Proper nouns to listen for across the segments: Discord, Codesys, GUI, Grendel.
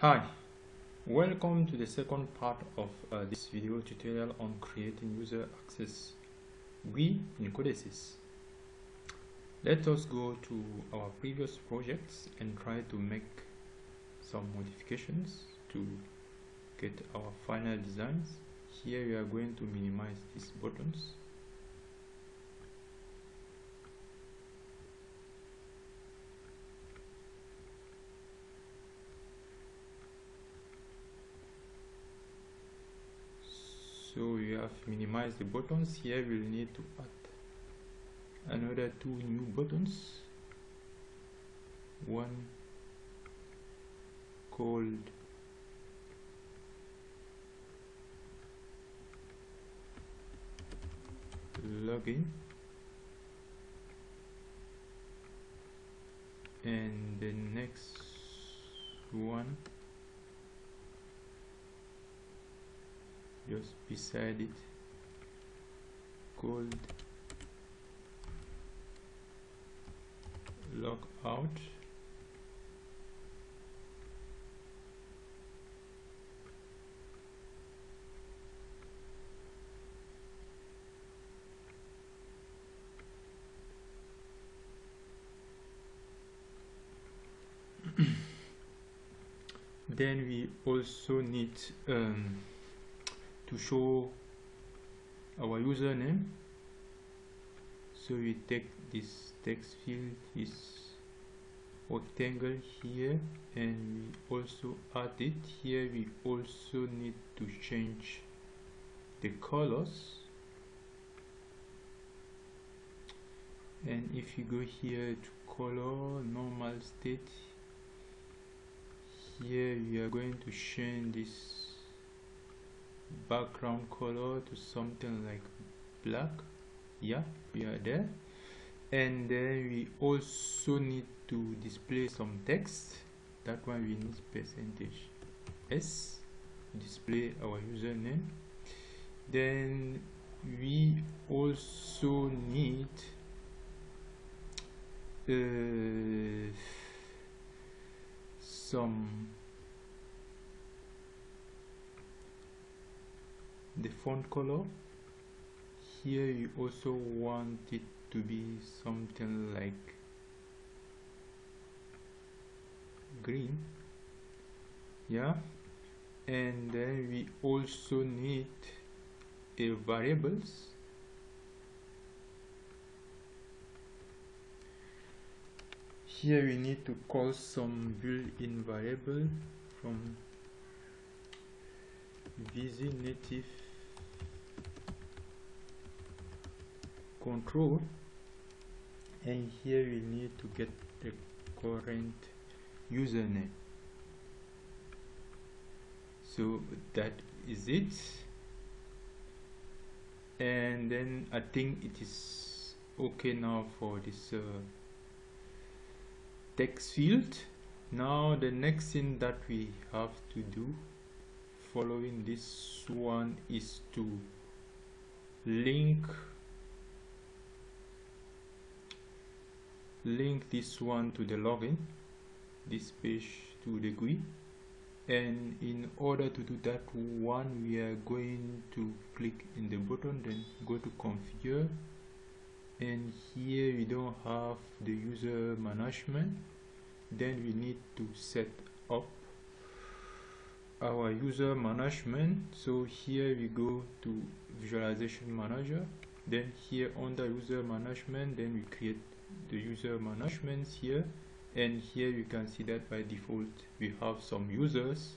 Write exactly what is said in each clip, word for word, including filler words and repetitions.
Hi, welcome to the second part of uh, this video tutorial on creating user access G U I in Codesys. Let us go to our previous projects and try to make some modifications to get our final designs. Here we are going to minimize these buttons. So we have minimized the buttons. Here we'll need to add another two new buttons, one called login and the next one just beside it called logout. Then we also need um, to show our username, so we take this text field, this rectangle here, and we also add it here. We also need to change the colors, and if you go here to color normal state, here we are going to change this background color to something like black. Yeah, we are there. And then we also need to display some text. That one we need percentage s to display our username. Then we also need uh, some the font color. Here you also want it to be something like green. Yeah, and then we also need a variables. Here we need to call some built-in variable from busy native control, and here we need to get the current username. So that is it, and then I think it is okay now for this uh, text field. Now the next thing that we have to do following this one is to link link this one to the login, this page to the G U I, and in order to do that one we are going to click in the button, then go to configure, and here we don't have the user management. Then we need to set up our user management. So here we go to visualization manager, then here under user management, then we create the user management here, and here you can see that by default we have some users.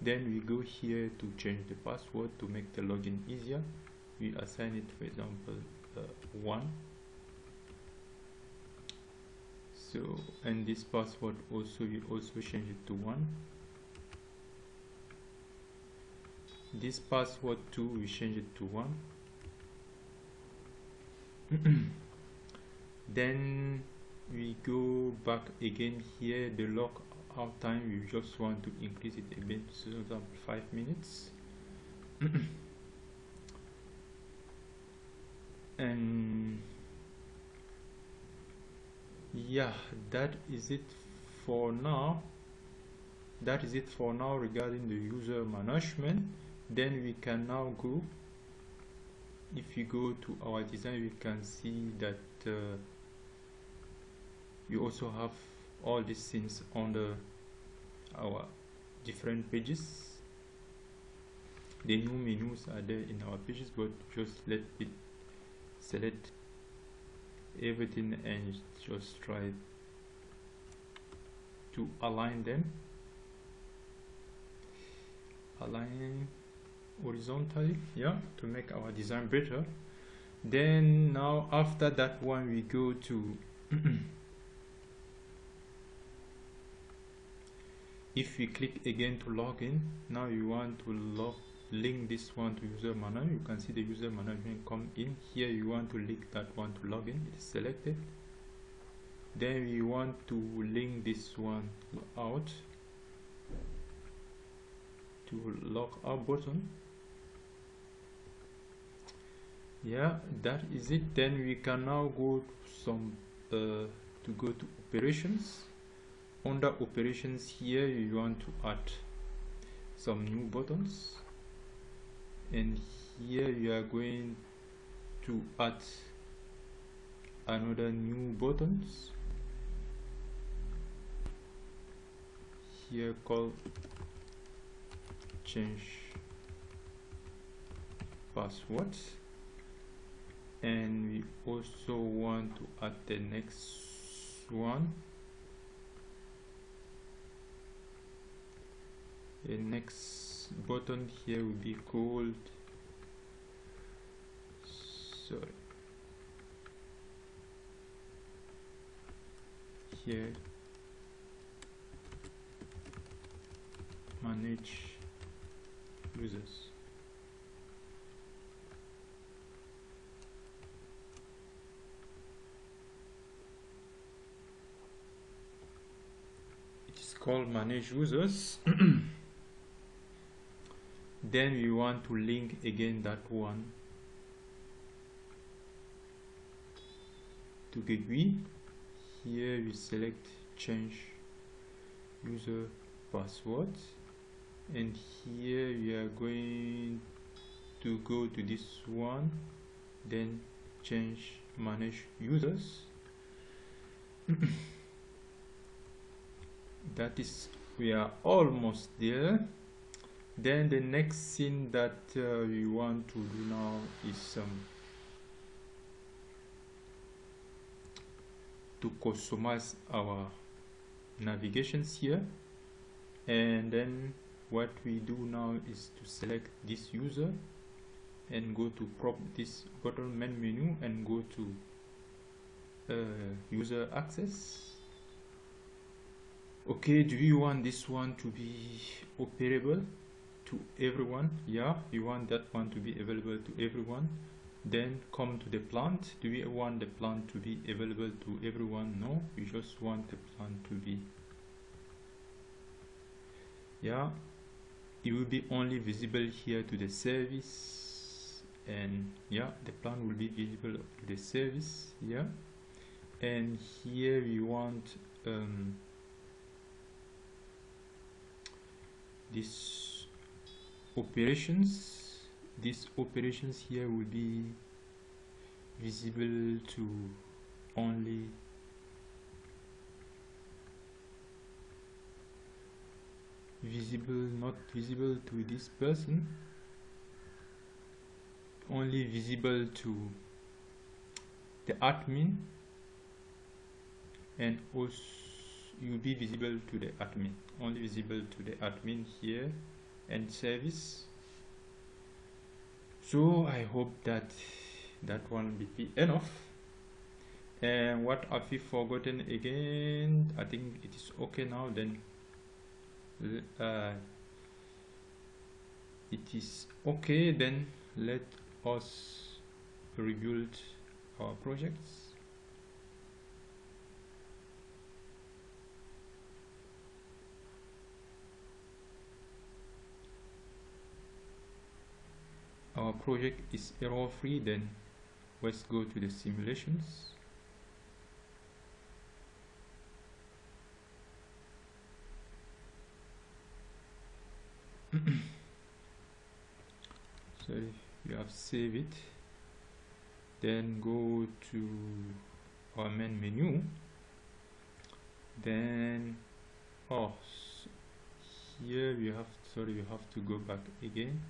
Then we go here to change the password to make the login easier. We assign it, for example, uh, one. So, and this password also we also change it to one. This password too we change it to one. Then we go back again here. The logout time we just want to increase it a bit, so for example five minutes. And yeah, that is it for now. that is it for now regarding the user management. Then we can now go, if you go to our design, we can see that uh, you also have all these things on the our different pages. The new menus are there in our pages, but just let it select everything and just try to align them, align horizontally, yeah, to make our design better. Then now after that one, we go to if we click again to log in, now you want to log link this one to user manual. You can see the user management come in here. You want to link that one to login, it is selected. Then we want to link this one out to log out button. Yeah, that is it. Then we can now go to some uh, to go to operations. Under operations here, you want to add some new buttons, and here you are going to add another new buttons here called change password, and we also want to add the next one, the next button here will be called, sorry, here manage users. It is called manage users. Then we want to link again that one to the G U I. Here we select change user password, and here we are going to go to this one, then change manage users. That is, we are almost there. Then the next thing that uh, we want to do now is um, to customize our navigations here. And then what we do now is to select this user and go to prop this bottom main menu and go to uh, user access. Okay, do you want this one to be operable to everyone? Yeah, you want that one to be available to everyone. Then come to the plant. Do we want the plant to be available to everyone? No, we just want the plant to be, yeah, it will be only visible here to the service, and yeah, the plant will be visible to the service. Yeah, and here we want um, this operations, these operations here will be visible to only visible, not visible to this person, only visible to the admin, and also you'll be visible to the admin, only visible to the admin here and service. So I hope that that one will be enough. And what have we forgotten again? I think it is okay now. Then uh, it is okay. Then let us rebuild our projects. Our project is error free. Then let's go to the simulations. So you have save it, then go to our main menu, then oh here you have sorry you have to go back again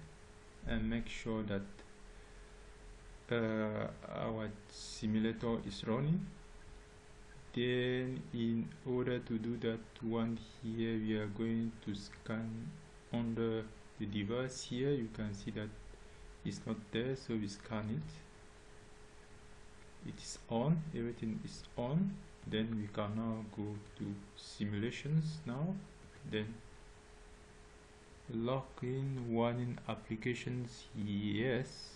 and make sure that uh, our simulator is running. Then in order to do that one, here we are going to scan under the device. Here you can see that it's not there, so we scan it. It is on, everything is on. Then we can now go to simulations now, then login warning applications, yes.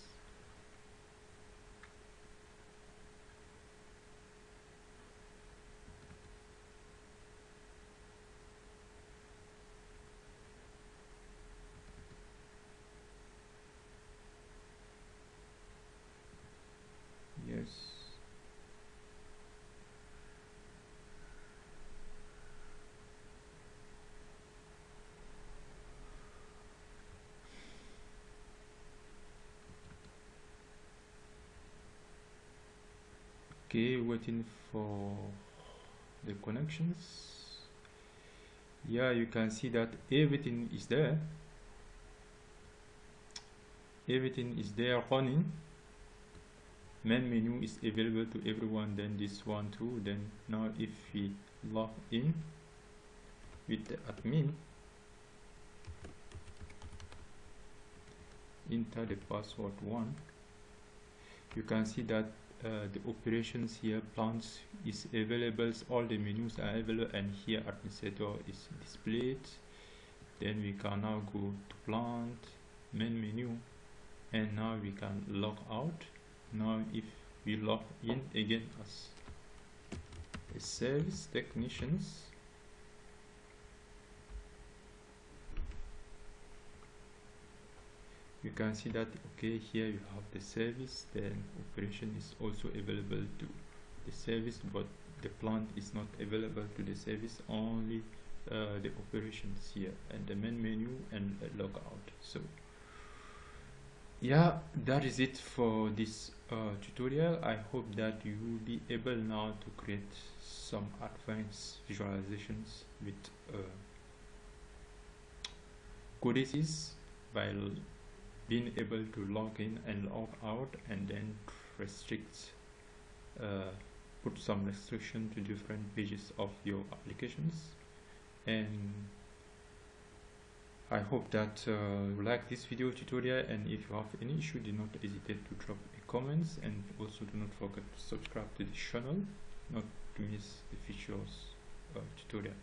Okay, waiting for the connections. Yeah, you can see that everything is there. Everything is there running. Main menu is available to everyone, then this one too. Then now if we log in with the admin, enter the password one, you can see that Uh, the operations here, plans is available, all the menus are available, and here administrator is displayed. Then we can now go to plant, main menu, and now we can log out. Now if we log in again as a service technicians, you can see that okay, here you have the service, then operation is also available to the service, but the plant is not available to the service, only uh, the operations here and the main menu and uh, logout. So yeah, that is it for this uh, tutorial. I hope that you will be able now to create some advanced visualizations with uh, Codesys by being able to log in and log out, and then restrict, uh, put some restriction to different pages of your applications. And I hope that uh, you like this video tutorial, and if you have any issue, do not hesitate to drop a comment, and also do not forget to subscribe to the channel, not to miss the features uh, tutorial.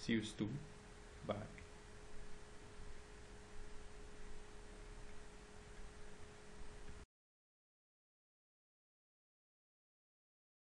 See you soon, bye.